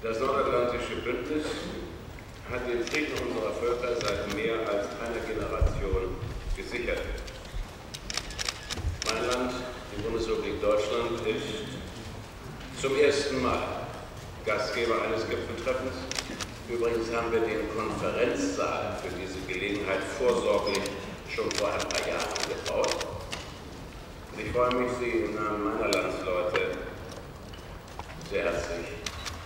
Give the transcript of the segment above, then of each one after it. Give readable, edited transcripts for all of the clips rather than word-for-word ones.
Das nordatlantische Bündnis hat den Frieden unserer Völker seit mehr als einer Generation gesichert. Mein Land, die Bundesrepublik Deutschland, ist zum ersten Mal Gastgeber eines Gipfeltreffens. Übrigens haben wir den Konferenzsaal für diese Gelegenheit vorsorglich schon vor ein paar Jahren gebaut. Ich freue mich, Sie im Namen meiner Landsleute sehr herzlich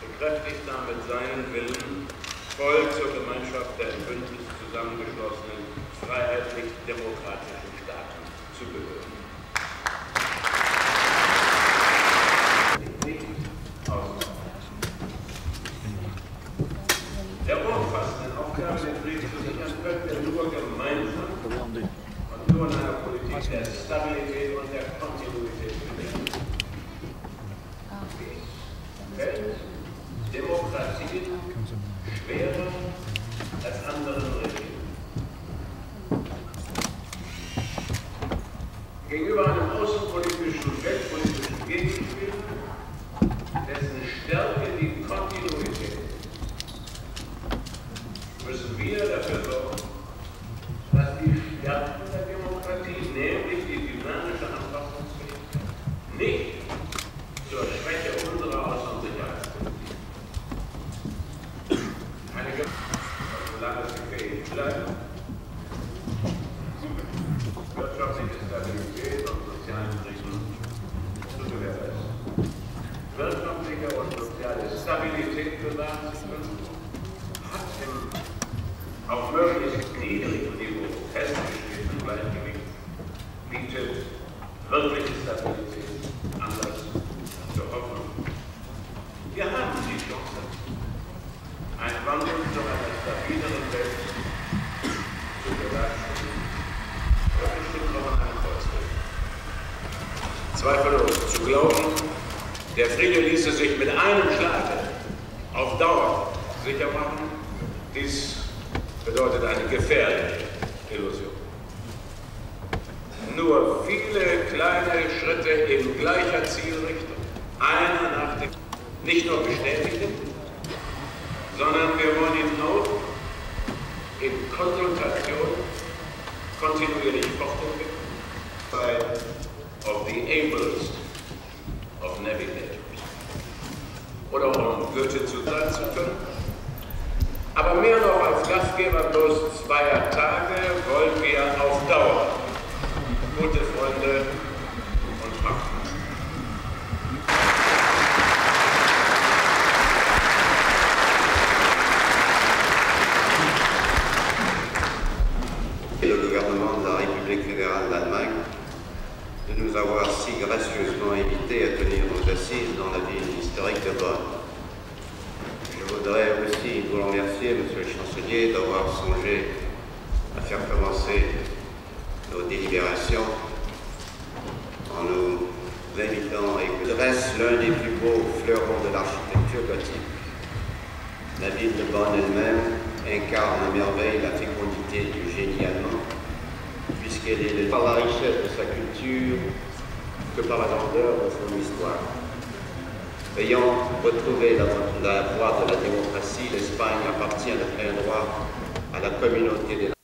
bekräftigt haben, mit seinem Willen voll zur Gemeinschaft der im Bündnis zusammengeschlossenen freiheitlich-demokratischen Staaten zu gehören. Der umfassenden Aufgabe, den Frieden zu sichern, können wir nur gemeinsam und nur in einer Politik der Stabilität und der Kontinuität gewinnen. Dies fällt Demokratie schwerer als anderen Regimen. Gegenüber einem außenpolitischen, weltpolitischen Gegenspiel, dessen Stärke die Kontinuität müssen wir dafür sorgen, dass die Stärken der Demokratie, nämlich die dynamische Anpassungsfähigkeit, nicht zur Schwäche unserer Außen- und Sicherheitspolitik. Eine Gemeinschaft, solange sie fähig bleibt, wirtschaftliche Stabilität und sozialen Frieden zu gewährleisten. Wirtschaftliche und soziale Stabilität bewahren zu können, hat im auf möglichst niedrigem Niveau festgestellten Gleichgewicht bietet wirkliche Stabilität Anlass zur Hoffnung. Wir haben die Chance, einen Wandel zu einer stabileren Welt zu bewerkstelligen. Das bestimmt noch an einem Volksweg. Zweifellos zu glauben, der Friede ließe sich mit einem Schlage auf Dauer sicher machen, dies bedeutet eine gefährliche Illusion. Nur viele kleine Schritte in gleicher Zielrichtung, einer nach dem nicht nur bestätigen, sondern wir wollen ihn auch in Konsultation kontinuierlich fortentwickeln. Of the ablest of navigators. Oder um Goethe zu sagen zu können, aber mehr noch als Gastgeber bloß zweier Tage wollen wir auf Dauer gute Freunde und Partner. Et le gouvernement de la République fédérale d'Allemagne de nous avoir si gracieusement invités à tenir nos assises dans la ville historique de Bonn. Je voudrais aussi vous remercier, Monsieur le Chancelier, d'avoir songé à faire commencer nos délibérations en nous invitant et que reste l'un des plus beaux fleurons de l'architecture gothique. La ville de Bonn elle-même incarne à merveille la fécondité du génie allemand, puisqu'elle est par la richesse de sa culture que par la grandeur de son histoire. Ayant retrouvé la voie de la démocratie, l'Espagne appartient de plein droit à la communauté des nations.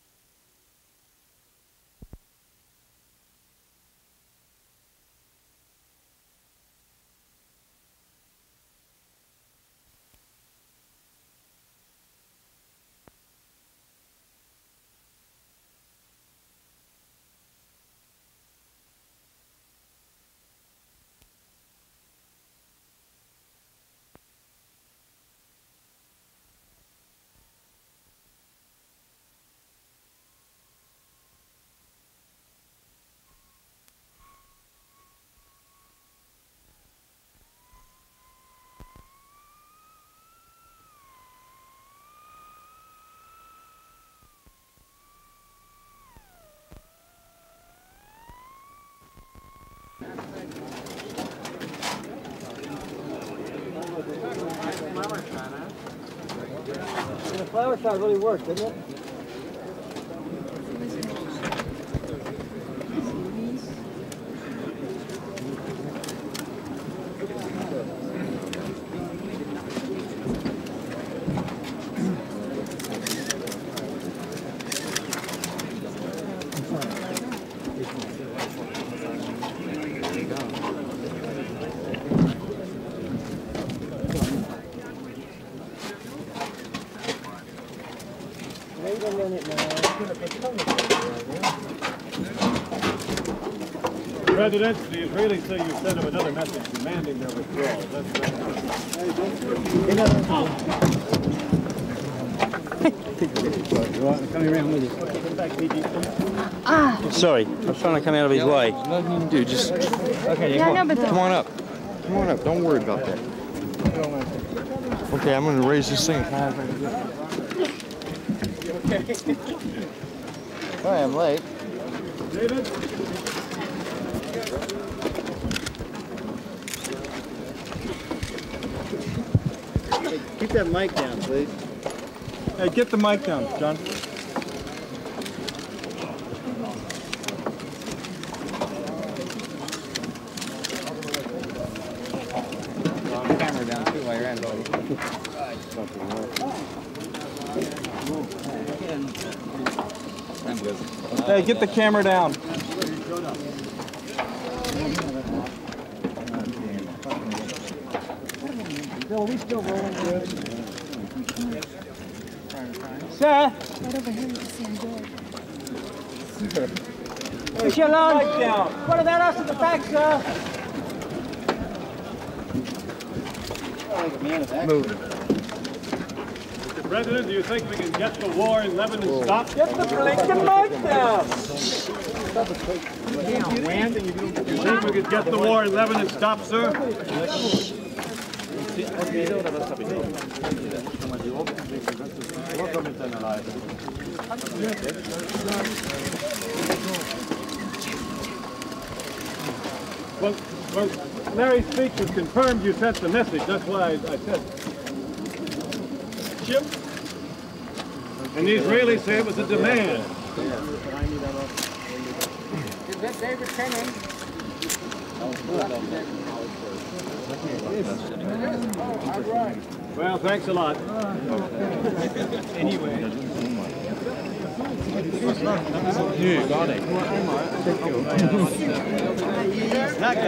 And the flower shot really worked, didn't it? England on it now. President, the Israeli say you sent him another message demanding their withdrawal. That's right. Coming around with you. Ah! Sorry, I was trying to come out of his way. Nothing you can do, just... Okay, yeah, come on. Come on up. Come on up, don't worry about that. Okay, I'm going to raise this thing. Sorry, I'm late. David? Hey, keep that mic down, please. Hey, get the mic down, John. Hey, get the camera down. Bill, are we still rolling good? Sir? Right over here, you can see him do it. Shalom. What about us at the back, sir? Move. Mr. President, do you think we can get the war in Lebanon stopped? Get the blinking mic down! Do you think we could get the war in Lebanon stopped, sir? Well, Larry's speech was confirmed. You sent the message. That's why I said. Chip. And the Israelis say it was a demand. Is that David Tennant? Well, thanks a lot.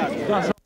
Anyway.